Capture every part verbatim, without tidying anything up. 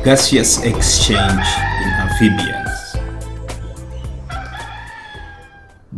of gaseous exchange in amphibians.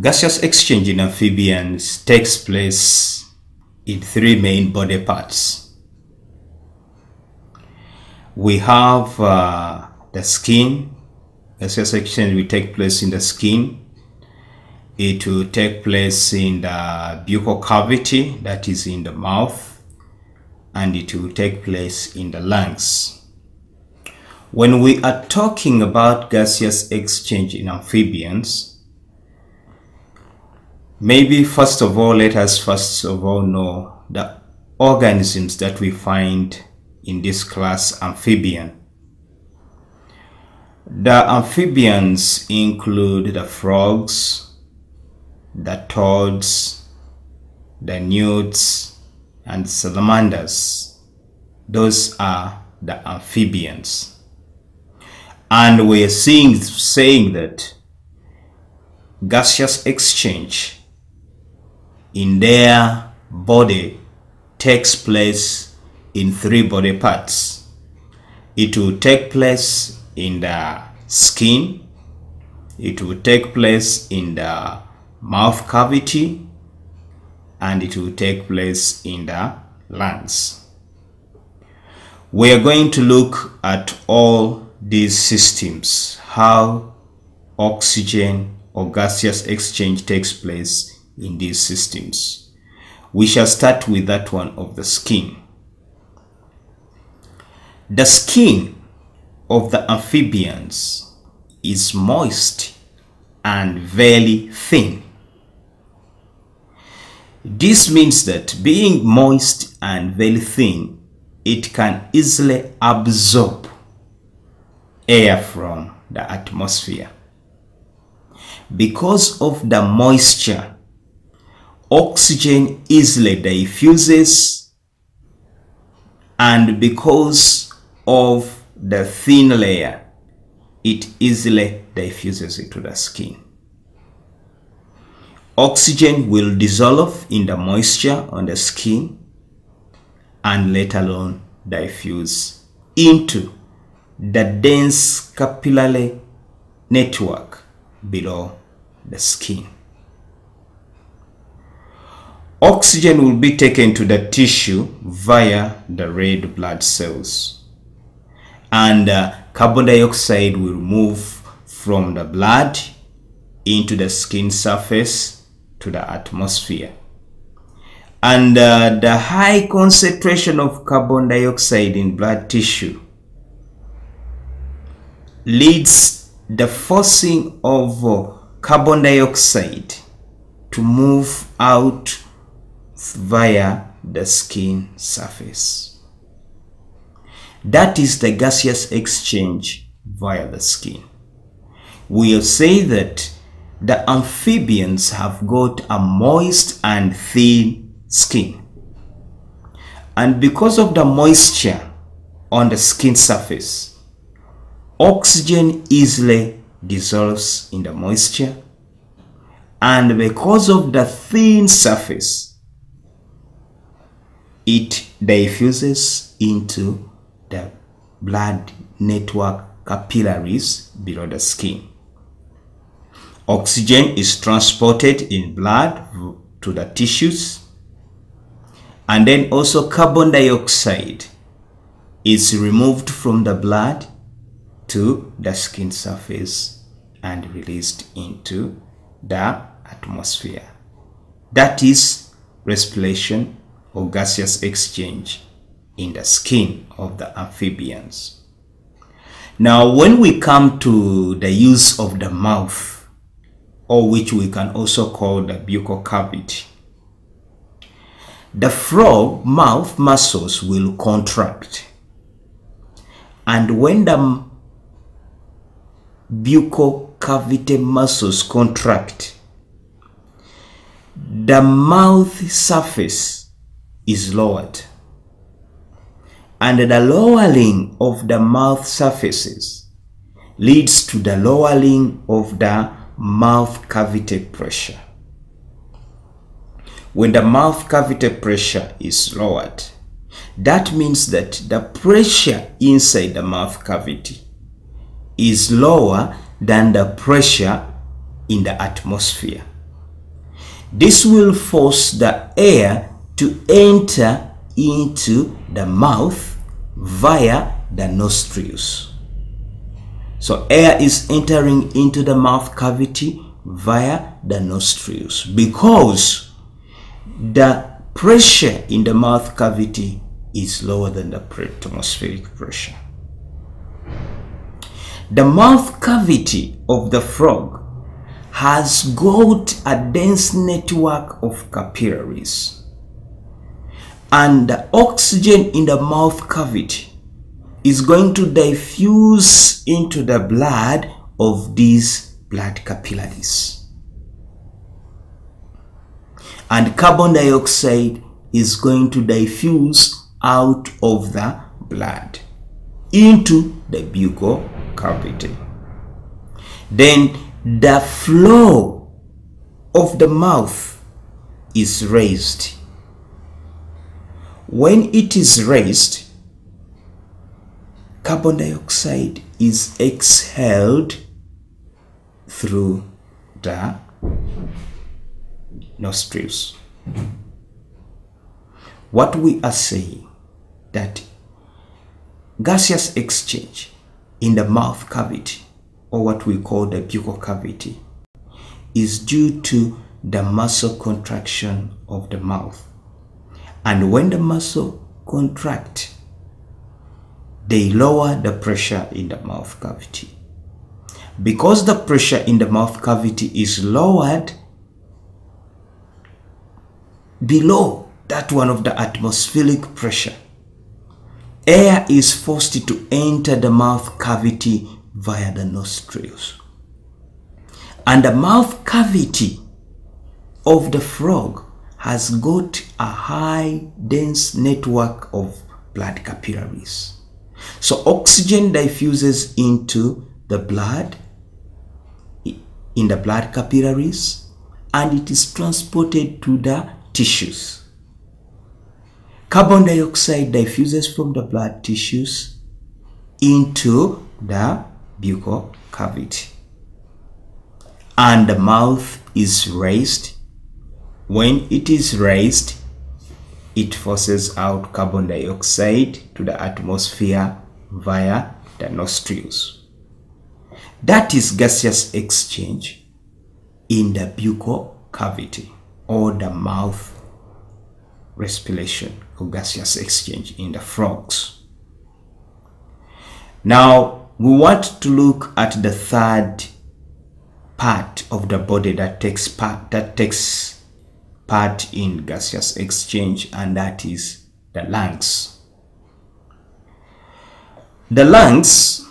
Gaseous exchange in amphibians takes place in three main body parts. We have uh, the skin. Gaseous exchange will take place in the skin. It will take place in the buccal cavity, that is in the mouth, and it will take place in the lungs. When we are talking about gaseous exchange in amphibians, maybe first of all, let us first of all know the organisms that we find in this class amphibian. The amphibians include the frogs, the toads, the newts, and salamanders. Those are the amphibians. And we're seeing, saying that gaseous exchange in their body takes place in three body parts. It will take place in the skin, it will take place in the mouth cavity, and it will take place in the lungs. We are going to look at all these systems, how oxygen or gaseous exchange takes place in these systems. We shall start with that one of the skin. The skin of the amphibians is moist and very thin. This means that being moist and very thin, it can easily absorb air from the atmosphere. Because of the moisture, oxygen easily diffuses, and because of the thin layer, it easily diffuses into the skin. Oxygen will dissolve in the moisture on the skin and let alone diffuse into the dense capillary network below the skin. Oxygen will be taken to the tissue via the red blood cells, and uh, carbon dioxide will move from the blood into the skin surface to the atmosphere. And uh, the high concentration of carbon dioxide in blood tissue leads the forcing of uh, carbon dioxide to move out via the skin surface. That is the gaseous exchange via the skin. We'll say that the amphibians have got a moist and thin skin. And because of the moisture on the skin surface, oxygen easily dissolves in the moisture. And because of the thin surface, it diffuses into the blood network capillaries below the skin. Oxygen is transported in blood to the tissues, and then also carbon dioxide is removed from the blood to the skin surface and released into the atmosphere. That is respiration or gaseous exchange in the skin of the amphibians. Now, when we come to the use of the mouth, or which we can also call the buccal cavity, the frog mouth muscles will contract, and when the buccal cavity muscles contract, the mouth surface is lowered, and the lowering of the mouth surfaces leads to the lowering of the mouth cavity pressure. When the mouth cavity pressure is lowered, That means that the pressure inside the mouth cavity is lower than the pressure in the atmosphere. This will force the air to enter into the mouth via the nostrils. So air is entering into the mouth cavity via the nostrils because the pressure in the mouth cavity is lower than the atmospheric pressure. The mouth cavity of the frog has got a dense network of capillaries, and the oxygen in the mouth cavity is going to diffuse into the blood of these blood capillaries, and carbon dioxide is going to diffuse out of the blood into the buccal cavity. Then the floor of the mouth is raised. When it is raised, carbon dioxide is exhaled through the nostrils. What we are saying that gaseous exchange in the mouth cavity, or what we call the buccal cavity, is due to the muscle contraction of the mouth. And when the muscle contract, they lower the pressure in the mouth cavity. Because the pressure in the mouth cavity is lowered below that one of the atmospheric pressure, air is forced to enter the mouth cavity via the nostrils. And the mouth cavity of the frog has got a high dense network of blood capillaries. So oxygen diffuses into the blood, in the blood capillaries, and it is transported to the tissues. Carbon dioxide diffuses from the blood tissues into the buccal cavity, and the mouth is raised. When it is raised, it forces out carbon dioxide to the atmosphere via the nostrils. That is gaseous exchange in the buccal cavity, or the mouth respiration or gaseous exchange in the frogs. Now, we want to look at the third part of the body that takes part that takes part in gaseous exchange, and that is the lungs. The lungs,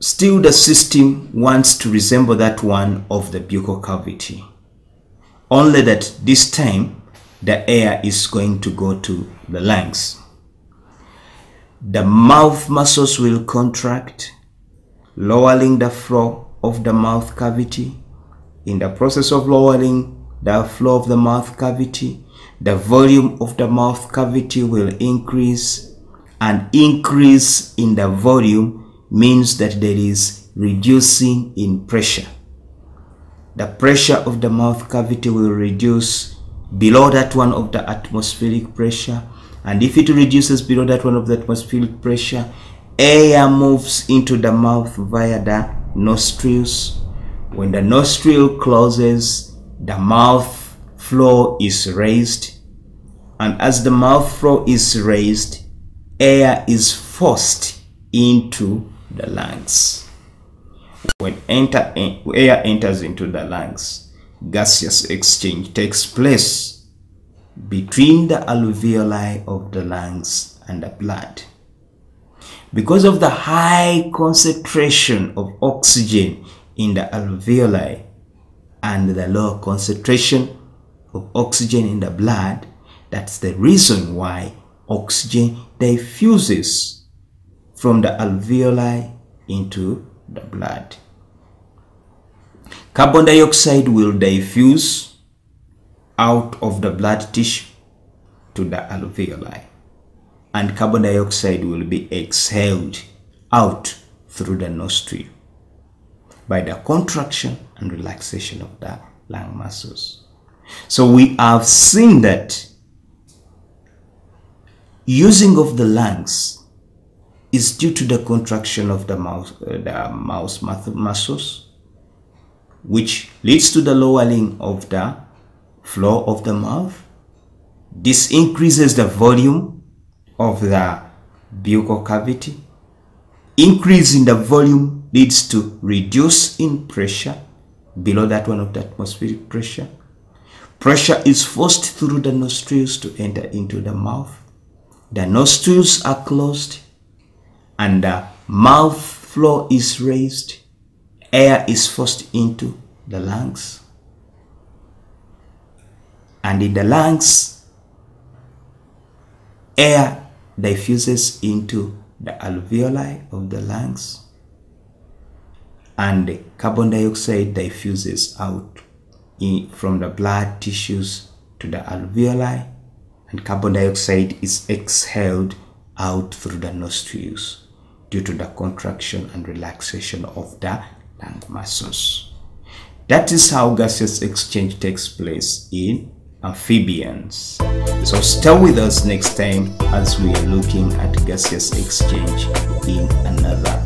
still the system wants to resemble that one of the buccal cavity, only that this time the air is going to go to the lungs. The mouth muscles will contract, lowering the floor of the mouth cavity. In the process of lowering the floor of the mouth cavity, the volume of the mouth cavity will increase, and increase in the volume means that there is reducing in pressure. The pressure of the mouth cavity will reduce below that one of the atmospheric pressure, and if it reduces below that one of the atmospheric pressure, air moves into the mouth via the nostrils. When the nostril closes, the mouth floor is raised, and as the mouth floor is raised, air is forced into the lungs. When enter, air enters into the lungs, gaseous exchange takes place between the alveoli of the lungs and the blood. Because of the high concentration of oxygen in the alveoli and the low concentration of oxygen in the blood, that's the reason why oxygen diffuses from the alveoli into the blood. Carbon dioxide will diffuse out of the blood tissue to the alveoli. and carbon dioxide will be exhaled out through the nostril by the contraction and relaxation of the lung muscles. So we have seen that using of the lungs is due to the contraction of the mouth, uh, the mouth muscles, which leads to the lowering of the floor of the mouth. This increases the volume of the buccal cavity. Increase in the volume leads to reduce in pressure below that one of the atmospheric pressure. Pressure is forced through the nostrils to enter into the mouth. The nostrils are closed and the mouth floor is raised. Air is forced into the lungs, and in the lungs air diffuses into the alveoli of the lungs, and carbon dioxide diffuses out in, from the blood tissues to the alveoli, and carbon dioxide is exhaled out through the nostrils due to the contraction and relaxation of the lung muscles. That is how gaseous exchange takes place in amphibians. So stay with us next time as we are looking at gaseous exchange in another